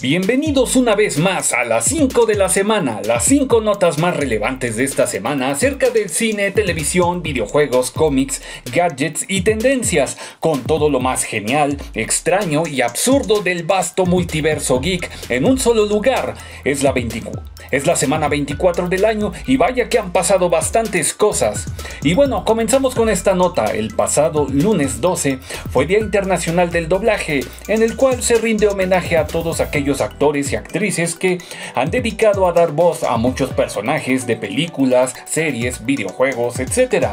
Bienvenidos una vez más a las 5 de la semana, las 5 notas más relevantes de esta semana acerca del cine, televisión, videojuegos, cómics, gadgets y tendencias, con todo lo más genial, extraño y absurdo del vasto multiverso geek en un solo lugar. Es la semana 24 del año y vaya que han pasado bastantes cosas. Y bueno, comenzamos con esta nota. El pasado lunes 12 fue Día Internacional del Doblaje, en el cual se rinde homenaje a todos aquellos actores y actrices que han dedicado a dar voz a muchos personajes de películas, series, videojuegos, etc.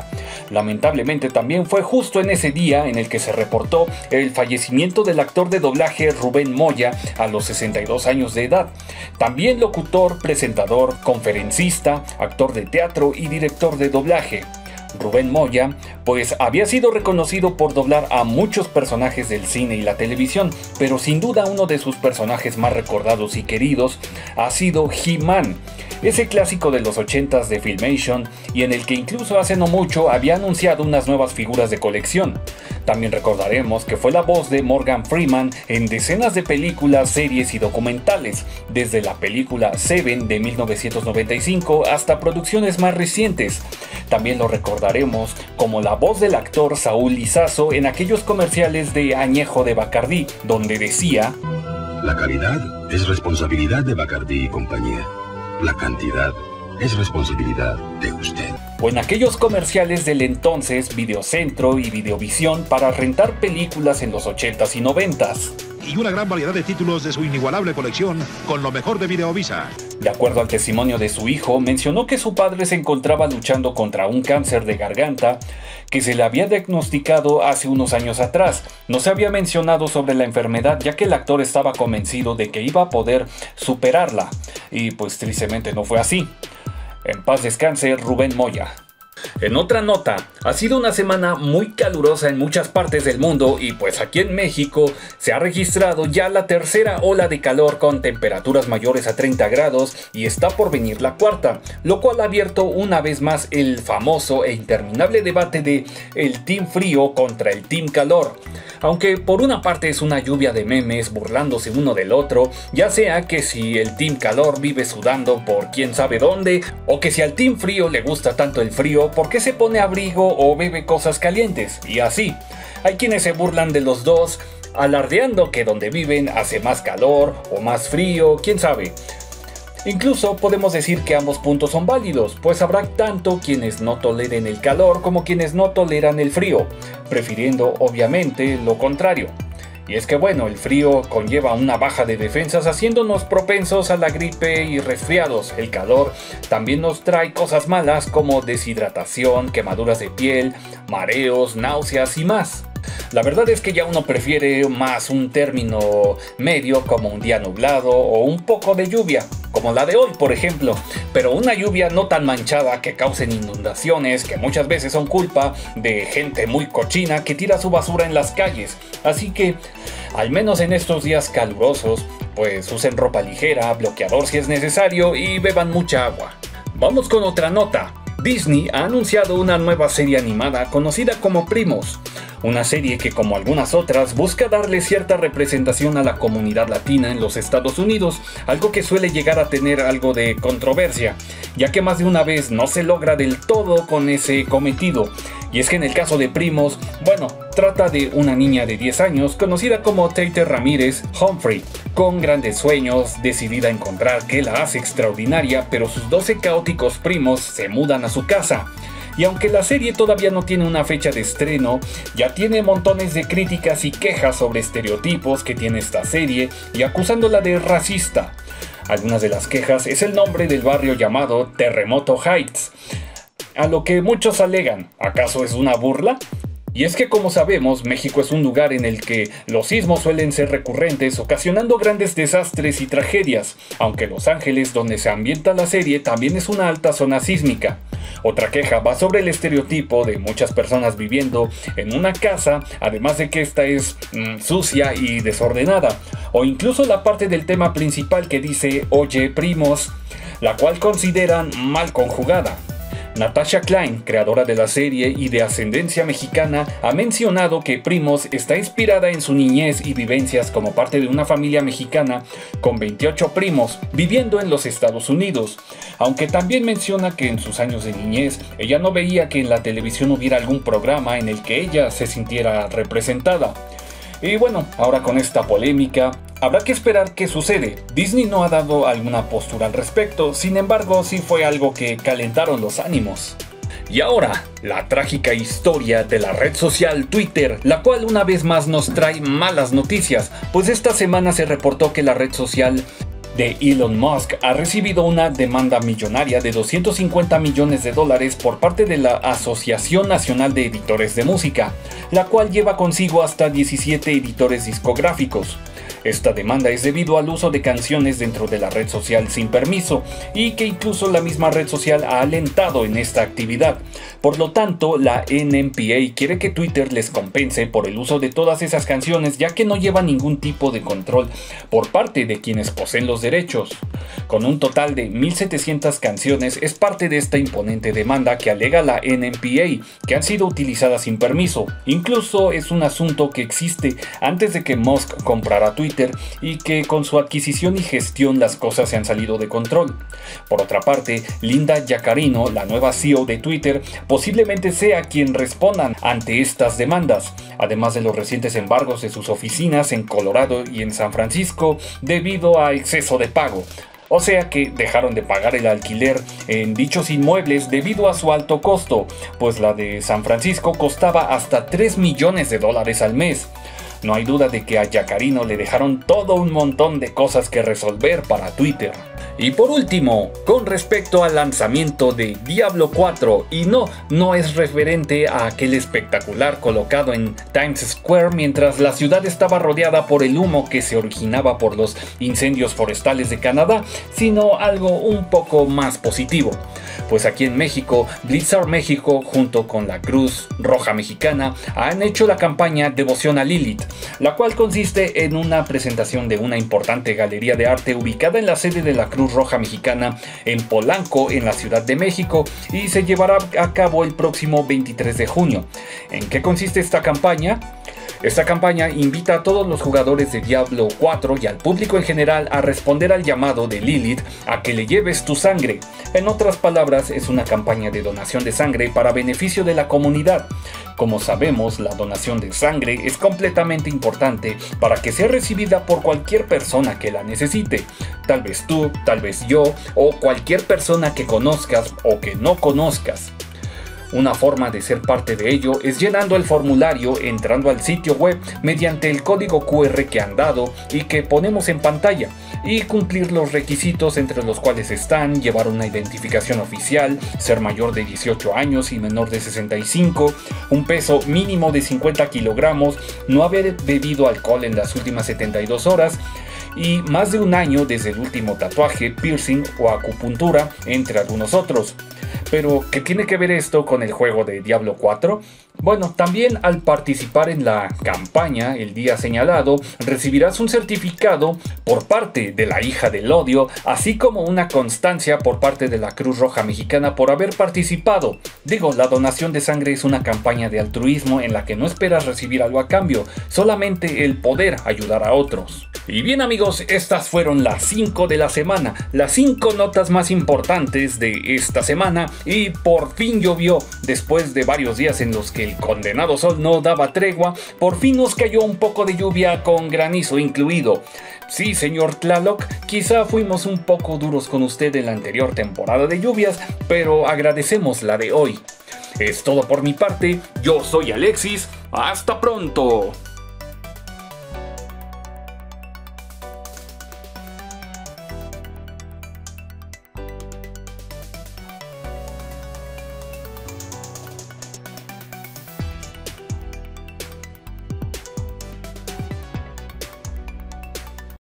Lamentablemente también fue justo en ese día en el que se reportó el fallecimiento del actor de doblaje Rubén Moya a los 62 años de edad. También locutor, presentador, conferencista, actor de teatro y director de doblaje. Rubén Moya, pues había sido reconocido por doblar a muchos personajes del cine y la televisión, pero sin duda uno de sus personajes más recordados y queridos ha sido He-Man, ese clásico de los 80s de Filmation y en el que incluso hace no mucho había anunciado unas nuevas figuras de colección. También recordaremos que fue la voz de Morgan Freeman en decenas de películas, series y documentales, desde la película Seven de 1995 hasta producciones más recientes. También lo recordaremos como la voz del actor Saúl Lisazo en aquellos comerciales de añejo de Bacardí, donde decía: "La calidad es responsabilidad de Bacardí y compañía. La cantidad es responsabilidad de usted". O en aquellos comerciales del entonces Videocentro y Videovisión para rentar películas en los 80s y 90s. Y una gran variedad de títulos de su inigualable colección con lo mejor de Videovisa. De acuerdo al testimonio de su hijo, mencionó que su padre se encontraba luchando contra un cáncer de garganta que se le había diagnosticado hace unos años atrás. No se había mencionado sobre la enfermedad, ya que el actor estaba convencido de que iba a poder superarla. Y pues tristemente no fue así. En paz descanse Rubén Moya. En otra nota, ha sido una semana muy calurosa en muchas partes del mundo y pues aquí en México se ha registrado ya la tercera ola de calor con temperaturas mayores a 30 grados y está por venir la cuarta, lo cual ha abierto una vez más el famoso e interminable debate de el team frío contra el team calor. Aunque por una parte es una lluvia de memes burlándose uno del otro, ya sea que si el team calor vive sudando por quién sabe dónde, o que si al team frío le gusta tanto el frío, ¿por qué se pone abrigo o bebe cosas calientes? Y así, hay quienes se burlan de los dos, alardeando que donde viven hace más calor o más frío, quién sabe. Incluso podemos decir que ambos puntos son válidos, pues habrá tanto quienes no toleren el calor como quienes no toleran el frío, prefiriendo obviamente lo contrario. Y es que bueno, el frío conlleva una baja de defensas haciéndonos propensos a la gripe y resfriados. El calor también nos trae cosas malas como deshidratación, quemaduras de piel, mareos, náuseas y más. La verdad es que ya uno prefiere más un término medio como un día nublado o un poco de lluvia, como la de hoy por ejemplo, pero una lluvia no tan manchada que causen inundaciones que muchas veces son culpa de gente muy cochina que tira su basura en las calles. Así que, al menos en estos días calurosos, pues usen ropa ligera, bloqueador si es necesario y beban mucha agua. Vamos con otra nota. Disney ha anunciado una nueva serie animada conocida como Primos, una serie que como algunas otras busca darle cierta representación a la comunidad latina en los Estados Unidos, algo que suele llegar a tener algo de controversia, ya que más de una vez no se logra del todo con ese cometido. Y es que en el caso de Primos, bueno, trata de una niña de 10 años conocida como Tater Ramírez Humphrey, con grandes sueños, decidida a encontrar qué la hace extraordinaria, pero sus 12 caóticos primos se mudan a su casa. Y aunque la serie todavía no tiene una fecha de estreno, ya tiene montones de críticas y quejas sobre estereotipos que tiene esta serie y acusándola de racista. Algunas de las quejas es el nombre del barrio llamado Terremoto Heights, a lo que muchos alegan, ¿acaso es una burla? Y es que como sabemos, México es un lugar en el que los sismos suelen ser recurrentes, ocasionando grandes desastres y tragedias, aunque Los Ángeles, donde se ambienta la serie, también es una alta zona sísmica. Otra queja va sobre el estereotipo de muchas personas viviendo en una casa, además de que esta es sucia y desordenada, o incluso la parte del tema principal que dice "Oye, primos", la cual consideran mal conjugada. Natasha Klein, creadora de la serie y de ascendencia mexicana, ha mencionado que Primos está inspirada en su niñez y vivencias como parte de una familia mexicana con 28 primos viviendo en los Estados Unidos, aunque también menciona que en sus años de niñez ella no veía que en la televisión hubiera algún programa en el que ella se sintiera representada. Y bueno, ahora con esta polémica, habrá que esperar qué sucede. Disney no ha dado alguna postura al respecto, sin embargo sí fue algo que calentaron los ánimos. Y ahora, la trágica historia de la red social Twitter, la cual una vez más nos trae malas noticias, pues esta semana se reportó que la red social de Elon Musk ha recibido una demanda millonaria de 250 millones de dólares por parte de la Asociación Nacional de Editores de Música, la cual lleva consigo hasta 17 editores discográficos. Esta demanda es debido al uso de canciones dentro de la red social sin permiso y que incluso la misma red social ha alentado en esta actividad. Por lo tanto, la NMPA quiere que Twitter les compense por el uso de todas esas canciones, ya que no lleva ningún tipo de control por parte de quienes poseen los derechos. Con un total de 1,700 canciones es parte de esta imponente demanda que alega la NMPA, que han sido utilizadas sin permiso. Incluso es un asunto que existe antes de que Musk comprara Twitter, y que con su adquisición y gestión las cosas se han salido de control. Por otra parte, Linda Yacarino, la nueva CEO de Twitter, posiblemente sea quien respondan ante estas demandas, además de los recientes embargos de sus oficinas en Colorado y en San Francisco debido a exceso de pago. O sea que dejaron de pagar el alquiler en dichos inmuebles debido a su alto costo, pues la de San Francisco costaba hasta 3 millones de dólares al mes. No hay duda de que a Yacarino le dejaron todo un montón de cosas que resolver para Twitter. Y por último, con respecto al lanzamiento de Diablo 4, y no es referente a aquel espectacular colocado en Times Square mientras la ciudad estaba rodeada por el humo que se originaba por los incendios forestales de Canadá, sino algo un poco más positivo. Pues aquí en México, Blizzard México junto con la Cruz Roja Mexicana han hecho la campaña Devoción a Lilith, la cual consiste en una presentación de una importante galería de arte ubicada en la sede de la Cruz Roja Mexicana en Polanco, en la Ciudad de México, y se llevará a cabo el próximo 23 de junio. ¿En qué consiste esta campaña? Esta campaña invita a todos los jugadores de Diablo 4 y al público en general a responder al llamado de Lilith a que le lleves tu sangre. En otras palabras, es una campaña de donación de sangre para beneficio de la comunidad. Como sabemos, la donación de sangre es completamente importante para que sea recibida por cualquier persona que la necesite. Tal vez tú, tal vez yo, o cualquier persona que conozcas o que no conozcas. Una forma de ser parte de ello es llenando el formulario, entrando al sitio web mediante el código QR que han dado y que ponemos en pantalla, y cumplir los requisitos, entre los cuales están llevar una identificación oficial, ser mayor de 18 años y menor de 65, un peso mínimo de 50 kilogramos, no haber bebido alcohol en las últimas 72 horas, y más de un año desde el último tatuaje, piercing o acupuntura, entre algunos otros. Pero, ¿qué tiene que ver esto con el juego de Diablo 4? Bueno, también al participar en la campaña el día señalado, recibirás un certificado por parte de la Hija del Odio, así como una constancia por parte de la Cruz Roja Mexicana por haber participado. Digo, la donación de sangre es una campaña de altruismo en la que no esperas recibir algo a cambio, solamente el poder ayudar a otros. Y bien amigos, estas fueron las 5 de la semana, las 5 notas más importantes de esta semana, y por fin llovió. Después de varios días en los que el condenado sol no daba tregua, por fin nos cayó un poco de lluvia con granizo incluido. Sí, señor Tlaloc, quizá fuimos un poco duros con usted en la anterior temporada de lluvias, pero agradecemos la de hoy. Es todo por mi parte, yo soy Alexis, ¡hasta pronto!